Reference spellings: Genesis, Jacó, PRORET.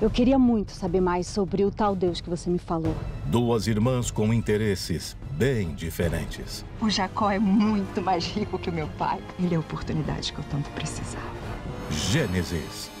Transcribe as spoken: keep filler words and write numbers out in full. Eu queria muito saber mais sobre o tal Deus que você me falou. Duas irmãs com interesses bem diferentes. O Jacó é muito mais rico que o meu pai. Ele é a oportunidade que eu tanto precisava. Gênesis.